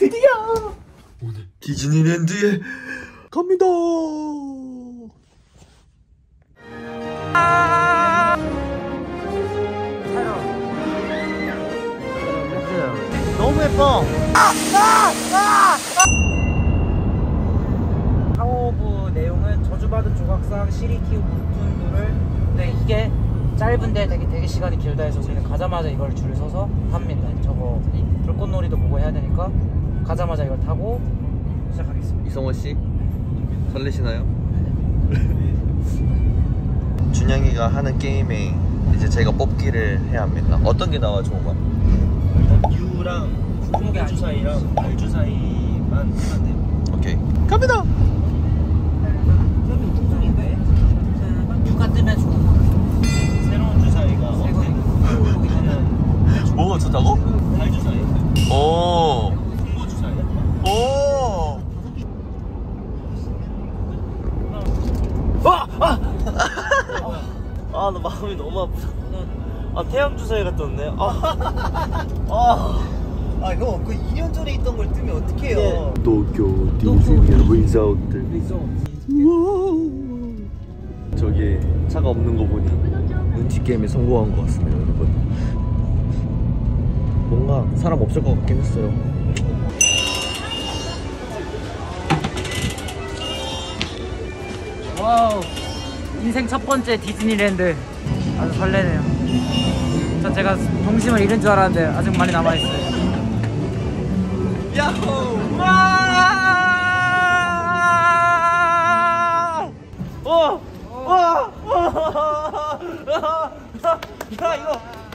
드디어 오늘 디즈니랜드에 갑니다. 너무 예뻐. 타워오브 내용은 저주받은 조각상 시리키우 무툰도를 근데 이게 짧은데 되게 시간이 길다 해서 저희는 가자마자 이걸 줄을 서서 합니다. 저거 불꽃놀이도 보고 해야 되니까 가자마자 이걸 타고 시작하겠습니다. 이성원 씨 설레시나요? 준영이가 하는 게임에 이제 제가 뽑기를 해야 합니다. 어떤 게 나와 좋은가? 유랑 고주 사이랑 알주 사이만 하면 돼요. 오케이 갑니다. 유가 뜨면 좋은 거 새로운 주사위가 어떻게든 뭐가 좋다고? 알주사위. 오 홍보주사위. 오 아 나 마음이 너무 아프다. 아 태양 주사위가 떴네. 아 이거 그 2년 전에 있던 걸 뜨면 어떡해요? 네. 도쿄 디즈니랜드 리조트. 저기 차가 없는 거 보니 눈치 게임에 성공한 것 같습니다, 여러분. 뭔가 사람 없을 것 같긴 했어요. 와우. 인생 첫 번째 디즈니랜드. 아주 설레네요. 전 제가 동심을 잃은 줄 알았는데 아직 많이 남아있어요. 야호! 와! 어! 와!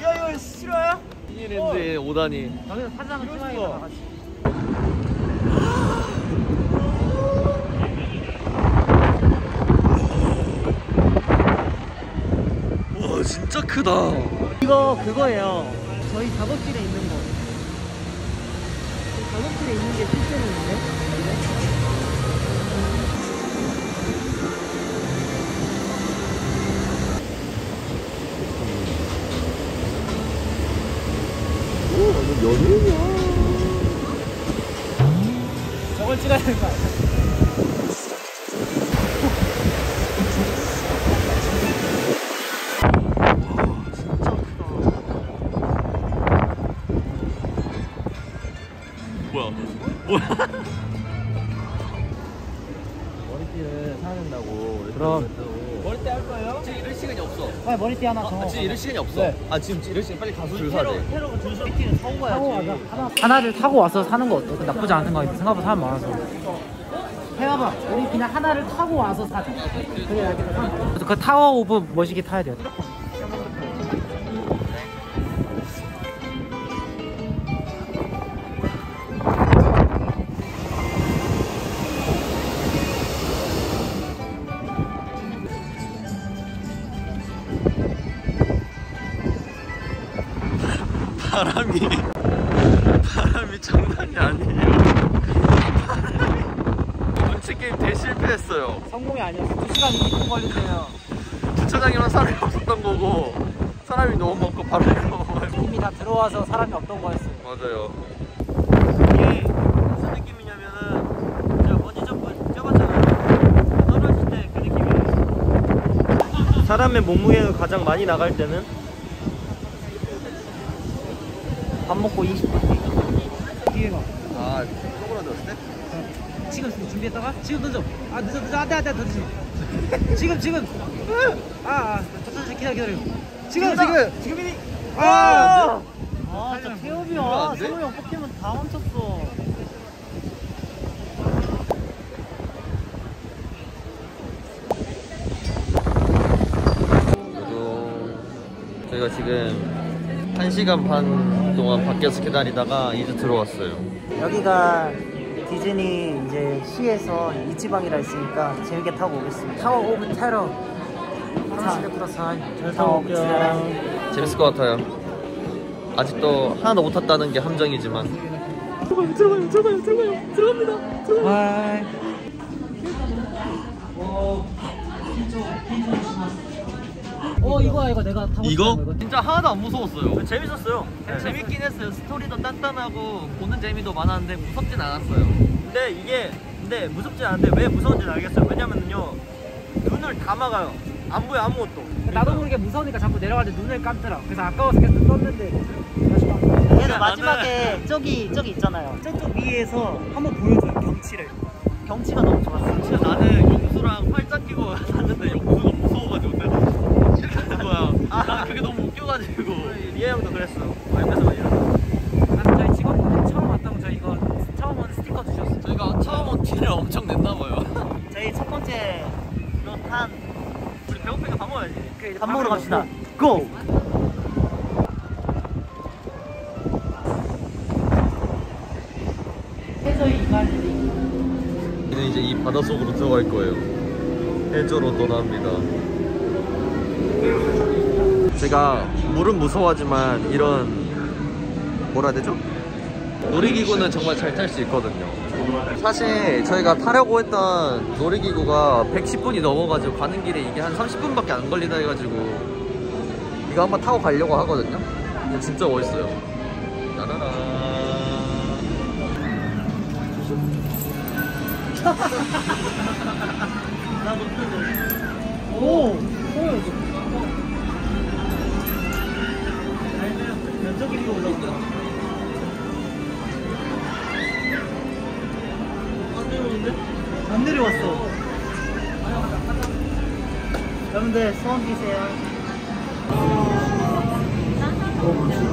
야 이거 싫어요? 디즈니랜드에 오다니. 여기서 사진 한번 찍어야겠다, 다 같이. 와 진짜 크다. 이거 그거예요. 저희 작업실에 있는 거. 작업실에 있는 게 실제로인데? 오, 완전 연예인이야. 저걸 찍어야 되는 거 아니야? 머리띠를 사야 된다고. 그럼 머리띠 할 거예요? 지금 이럴 시간이 없어. 빨리 머리띠 하나 더. 지금 이럴 시간이 없어. 네. 아 지금 이럴 시간 빨리 가서 줄 사야 돼. 테러가 줄 서. 머리띠는 사고 가야지. 하나를 타고 와서 사는 거 어때? 나쁘지 않은 거 같아. 생각보다 사람 많아서. 해봐봐. 우리 그냥 하나를 타고 와서 사자. 그래야 알겠다. 그 타워 오브 멋있게 타야 돼. 바람이 장난이 아니에요. 바람이 눈치게임 되게 실패했어요. 성공이 아니었어. 2시간 20분 걸리네요. 주차장에만 사람이 없었던 거고 사람이 너무 많고 바람이 너무 많고 팀이 다 들어와서 사람이 없던 거였어요. 맞아요. 이게 무슨 느낌이냐면은 제가 번지 점프 쪄봤잖아요. 떨어질 때 그 느낌이에요. 사람의 몸무게가 가장 많이 나갈 때는 밥 먹고 20분 뒤에 가. 아, 쪼그라들었을 때? 네. 지금 준비했다가? 지금 던져. 아, 늦어. 안 돼, 안 돼, 던지지. 지금. 기다려. 지금이니. 진짜 태엽이야. 태엽이 형 포켓몬 다 훔쳤어. 저희가 지금 1시간 반 동안 밖에서 기다리다가 이제 들어왔어요. 여기가 디즈니 이제 시에서 이 지방이라 있으니까 재밌게 타고 오겠습니다. 타워 오브 테러. 타워 오브 테러. 재밌을 것 같아요. 아직도 하나도 못 탔다는 게 함정이지만. 들어가요. 들어갑니다. 바이. 이거야 이거 내가 타고 이거? 이거 진짜 하나도 안 무서웠어요. 재밌었어요. 네. 재밌긴 했어요. 스토리도 단단하고 보는 재미도 많았는데 무섭진 않았어요. 근데 이게 근데 무섭지 않은데 왜 무서운지는 알겠어요. 왜냐면요 눈을 다 막아요. 안 보여 아무것도. 나도 모르게 무서우니까 자꾸 내려갈 때 눈을 감더라. 그래서 아까워서 계속 떴는데 그래서 마지막에 저기 있잖아요. 저쪽 위에서 한번 보여줘요 경치를. 경치가 너무 좋았어. 진짜 나는 용수랑 팔짱 끼고 갔는데 용수가 무서워가지고 내가 이렇게 하는 거야. 나 그게 너무 웃겨가지고. 리아 형도 그랬어. 옆에서 막 이러고. 저희 직원분들 처음 왔다고 저희 이거 처음 온 스티커 주셨어요. 저희가 처음 온 티를 엄청 냈나봐요. 저희 첫 번째 로탄. 우리 배고프니까 밥 먹어야지. 밥 먹으러 갑시다. 고! 해저의 이빨. 이제 이 바닷속으로 들어갈 거예요. 해저로 떠납니다. 제가 물은 무서워하지만 이런 뭐라 해야 되죠? 놀이기구는 정말 잘 탈 수 있거든요. 사실 저희가 타려고 했던 놀이기구가 110분이 넘어가지고 가는 길에 이게 한 30분밖에 안 걸리다 해가지고 이거 한번 타고 가려고 하거든요. 근데 진짜 멋있어요. 따라라. 나 못해줘. 오! 보여줘. 면적 길이가 올라온다. 안 내려오는데? 안 내려왔어. 여러분들 소원 비세요.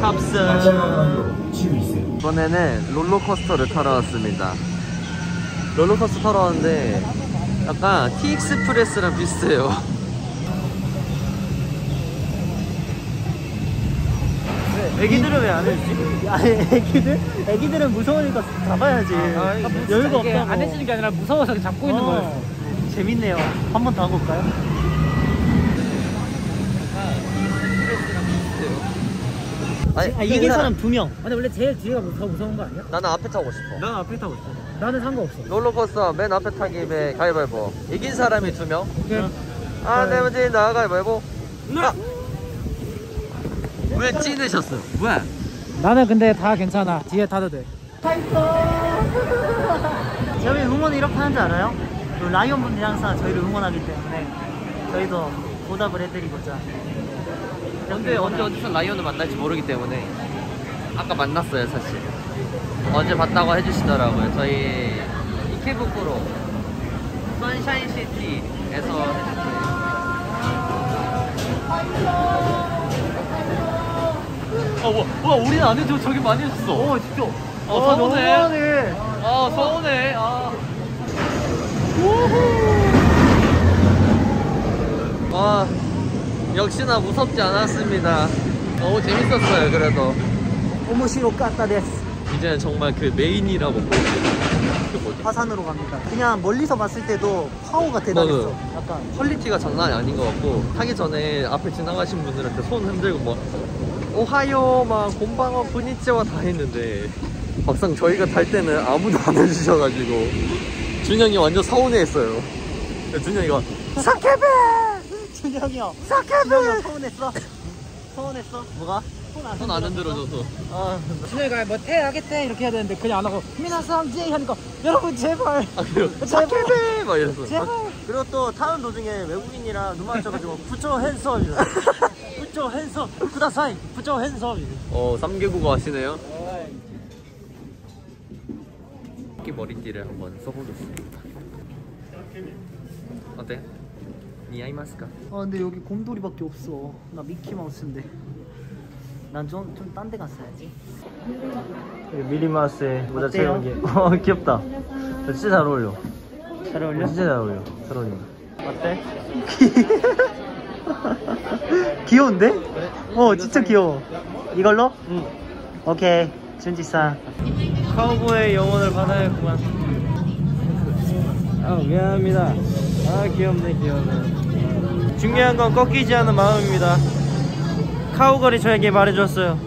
탑승. 이번에는 롤러코스터를 타러 왔습니다. 롤러코스터 타러 왔는데 약간 티익스프레스랑 비슷해요. 애기들은 왜 안 해주지? 아니 애기들은 무서우니까 잡아야지. 여유가 없다고. 안 해주는 게 아니라 무서워서 잡고 있는 거예요. 재밌네요. 한 번 더 하고 올까요? 티익스프레스랑 비슷해요. 아 이긴 사람 2명. 근데 원래 제일 뒤에가 더 무서운 거 아니야? 나는 앞에 타고 싶어. 나는 앞에 타고 싶어. 나는 상관없어. 롤러코스터 맨 앞에 타기 배 가위바위보. 이긴 사람이 2명. 오케이. 아 내무진 나 가위바위보. 아! 왜 찌르셨어? 왜? 나는 근데 다 괜찮아. 뒤에 타도 돼. 파이팅! 저희 응원 이렇게 하는 줄 알아요? 라이온 분들이 항상 저희를 응원하기 때문에 저희도 보답을 해드리고자. 근데 어디서 라이온을 만날지 모르기 때문에 아까 만났어요 사실. 어제 봤다고 해주시더라고요. 저희 이케부쿠로 선샤인 시티에서 와 우리는 안 해줘. 저기 많이 해줬어. 진짜. 서운해. 서운해. 우후. 역시나 무섭지 않았습니다. 너무 재밌었어요. 그래도 오모시로 깠다 됐어. 이제 정말 그 메인이라고 보여요. 화산으로 갑니다. 그냥 멀리서 봤을 때도 파워가 대단했어. 약간 퀄리티가 장난이 아닌 것 같고 타기 전에 앞에 지나가신 분들한테 손 흔들고 막 오하요 막 곤방어 부니치와 다 했는데 막상 저희가 탈 때는 아무도 안 해주셔가지고 준영이 완전 서운해했어요. 준영이가 사케베 준영이요. 사카브! 서운했어? 서운했어? 뭐가? 손 안 흔들어줘서. 준영이가 뭐 태 하겠대 이렇게 해야 되는데 그냥 안 하고 미나상제이 하니까 여러분 제발. 그래요? 사카브! 막 이랬어. 제발. 그리고 또 타는 도중에 외국인이랑 눈 맞춰가지고 부처 핸섬 이래. 부처 핸섬 구다사이 부처 핸섬 이래. 3개국어 아시네요? 토끼 머리띠를 한번 써보겠습니다. 어때? 근데 여기 곰돌이밖에 없어. 나 미키마우스인데 난 좀 딴 데 갔어야지. 미리마우스에 모자 채운 게 귀엽다. 진짜 잘 어울려. 잘 어울려? 진짜 잘 어울려. 잘 어울려. 어때? 귀여운데? 그래? 진짜 귀여워. 이걸로? 응. 오케이 준지상. 카우보의 영혼을 받아야겠구만. 미안합니다. 귀엽네 귀여워. 중요한 건 꺾이지 않은 마음입니다. 카우걸이 저에게 말해줬어요.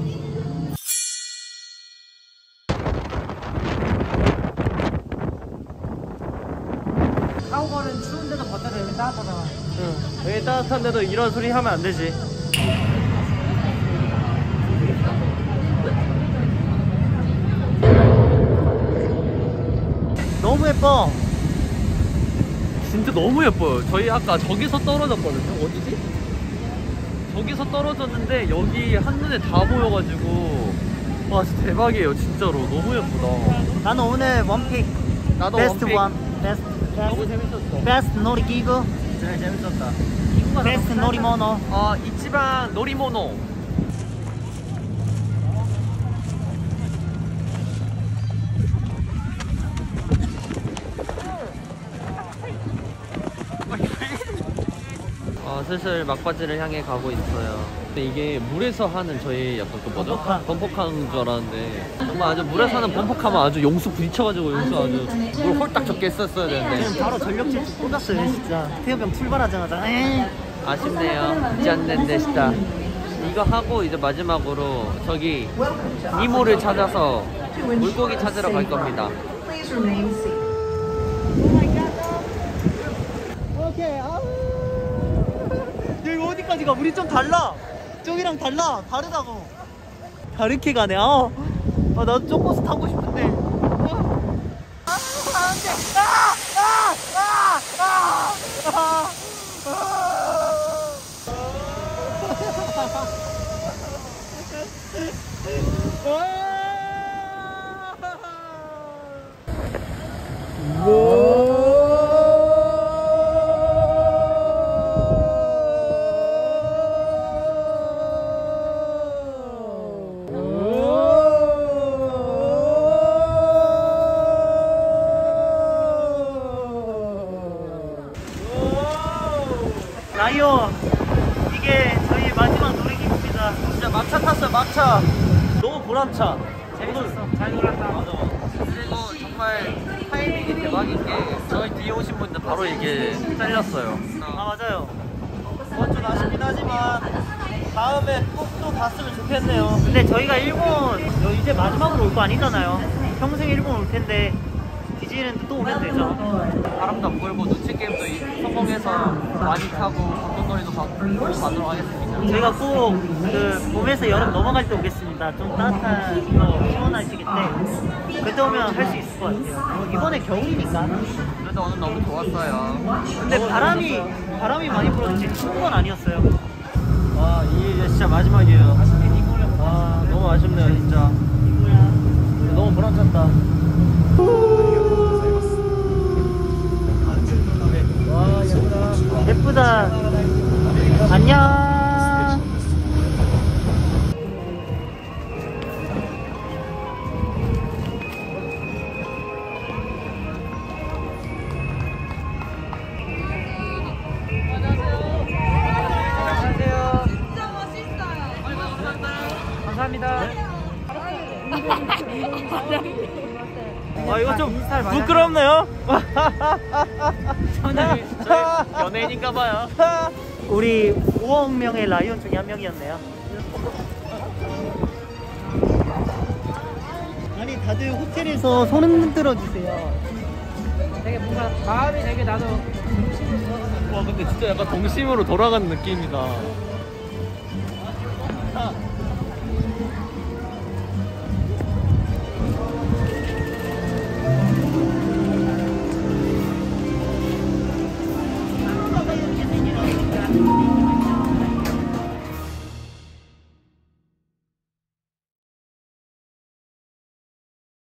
카우걸은 추운 데도 버텨야 되면 따뜻하잖아. 응. 여기 따뜻한데도 이런 소리 하면 안 되지. 너무 예뻐. 진짜 너무 예뻐요. 저희 아까 저기서 떨어졌거든요. 어디지? 저기서 떨어졌는데 여기 한눈에 다 보여가지고 와 진짜 대박이에요. 진짜로 너무 예쁘다. 나는 오늘 원픽. 나도 베스트 원픽. 베스트. 너무 재밌었어. 베스트 놀이기구. 진짜 재밌었다. 기구가 베스트 놀이모노. 이치반 놀이모노. 슬슬 막바지를 향해 가고 있어요. 근데 이게 물에서 하는 저희 약간 그 뭐죠? 번복하는 줄 알았는데 정말 아주 물에서 하는 번복하면 아주 용수 부딪혀가지고 용수 아주 물 홀딱 적게 했었어야 되는데 지금 바로 전력질주 꽂았어요. 진짜 태엽병 출발하자마자 에이. 아쉽네요. 잔넨데시다. 이거 하고 이제 마지막으로 저기 니모를 찾아서 물고기 찾으러 갈 겁니다. 오케이. 여기 어디까지가? 우리 좀 달라! 저기랑 달라! 다르다고! 다르게 가네. 나도 쪼꼬스 타고 싶은데. 안 돼! 라이온, 이게 저희 마지막 놀이기구입니다. 진짜 막차 탔어요. 막차 너무 보람차. 재밌었어. 잘 놀았다. 맞아. 그리고 정말 타이밍이 대박인 게 저희 뒤에 오신 분들 바로 이게 잘렸어요. 맞아요. 그건 좀 아쉽긴 하지만 다음에 꼭 또 봤으면 좋겠네요. 근데 저희가 일본 이제 마지막으로 올 거 아니잖아요. 평생 일본 올 텐데 디즈니랜드 또 오면 되죠. 바람도 안 불고 눈치게임도 성공해서 많이 타고 건너놀이도 받으러 가겠습니다. 저희가 꼭 그 봄에서 여름 넘어갈 때 오겠습니다. 좀 따뜻한 시원하시겠는데 그때 오면 할 수 있을 것 같아요. 이번에 겨울이니까. 그래서 오늘 너무 좋았어요. 근데 바람이 많이 불었는지 추운 건 아니었어요. 와 이게 진짜 마지막이에요. 와 너무 아쉽네요 진짜. 너무 불안찼다. 예쁘다. 안녕. 안녕하세요. 진짜 멋있어요. 감사합니다. 이거 좀 부끄럽네요. 저는 연예인인가봐요. 우리 5억 명의 라이온 중에 한 명이었네요. 아니 다들 호텔에서 손 흔들어 주세요. 되게 뭔가 마음이 되게 나도. 와 근데 진짜 약간 동심으로 돌아간 느낌이다.